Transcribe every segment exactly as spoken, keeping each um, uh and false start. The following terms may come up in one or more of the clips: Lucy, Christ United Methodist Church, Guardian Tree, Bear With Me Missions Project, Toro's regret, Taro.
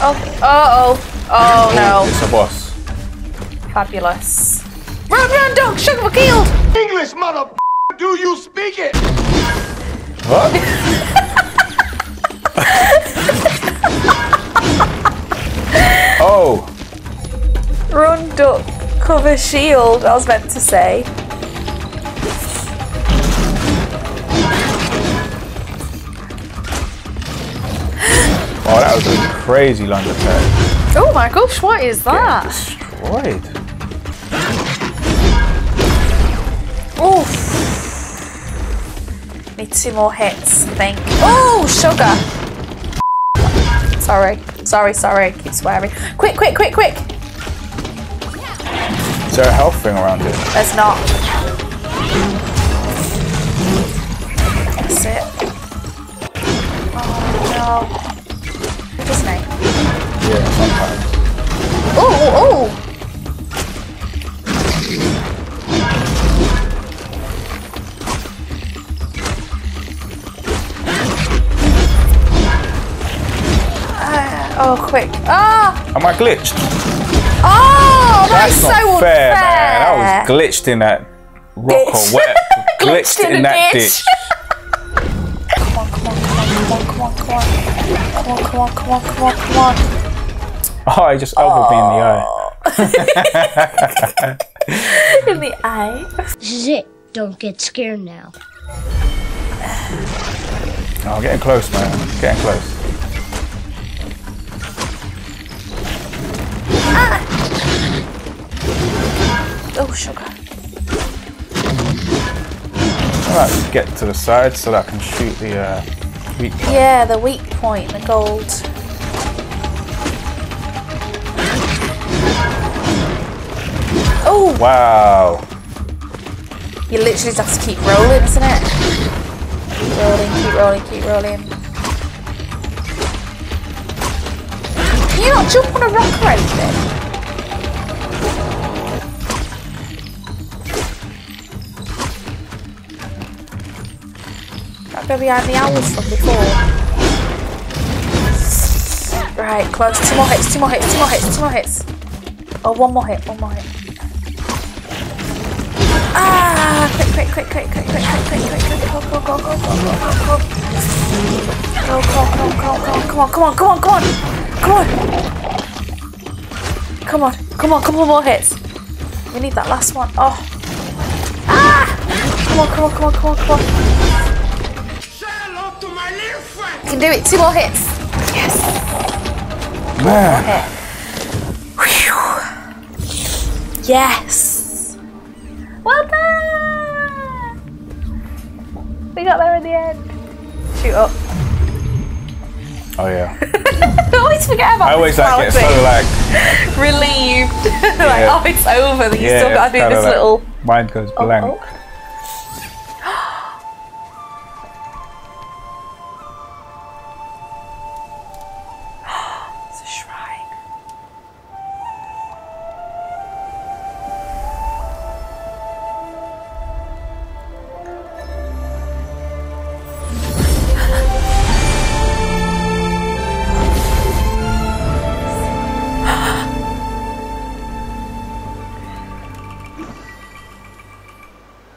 Oh, uh oh. Oh no. It's a boss. Fabulous. Run, run, dog! Sugar were killed! English, mother do you speak it? What? Oh. Run, duck, cover, shield, I was meant to say. Oh, that was a crazy long attack. Oh my gosh, what is that? Getting destroyed. Oof. Need two more hits, I think. Oh, sugar. Sorry, sorry, sorry. Keep swearing. Quick, quick, quick, quick. Is there a health thing around here? There's not. That's it. Oh no. Isn't it? Yeah, sometimes. Ooh, ooh, uh, oh, quick. Ah! Am I glitched? Oh, that's, that's so not fair, unfair. Man. I was glitched in that rock or wet. Glitched, glitched in, in that ditch. ditch. Come on, come on, come on, come on, come on, come on. Come on, come on, come on, come on, come on. Oh, I just elbowed me in the eye. In the eye? This is it. Don't get scared now. Oh, I'm getting close, man. I'm getting close. Ah. Oh, sugar. Alright, let's get to the side so that I can shoot the... Uh, Weak point. Yeah, the weak point, the gold. Oh! Wow! You literally just have to keep rolling, isn't it? Keep rolling, keep rolling, keep rolling. Can you not jump on a rock or anything? That go behind the owls from before. Right, close. Two more hits, two more hits, two more hits, two more hits. Oh, one more hit, one more hit. Ah! Quick, quick, quick, quick, quick, quick, quick, quick, quick, quick. Go, go, go, go, go, go, go, go. Go, go, go, go, go. Come on, come on, come on, come on. Come on. Come on, come on, couple more hits. We need that last one. Oh. Ah! Come on, come on, come on, come on, come on. You can do it. Two more hits. Yes. Man. Whew. Yes! Well done! We got there in the end. Shoot up. Oh yeah. I always forget about this. I always like, get so like... relieved. Yeah. Like, oh, it's over. You yeah, still got to do this like, little... Mind goes oh, blank. Oh.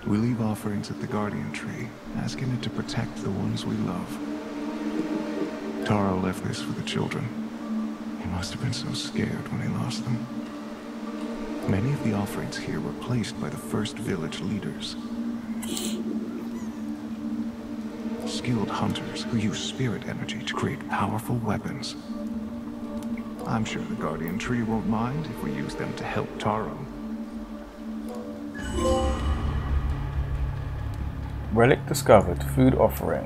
We leave offerings at the Guardian Tree, asking it to protect the ones we love. Taro left this for the children. He must have been so scared when he lost them. Many of the offerings here were placed by the first village leaders. Skilled hunters who use spirit energy to create powerful weapons. I'm sure the Guardian Tree won't mind if we use them to help Taro. Relic discovered. Food offering.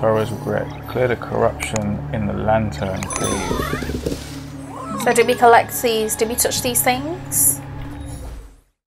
Toro's regret. Clear the corruption in the lantern cave. So did we collect these? Did we touch these things?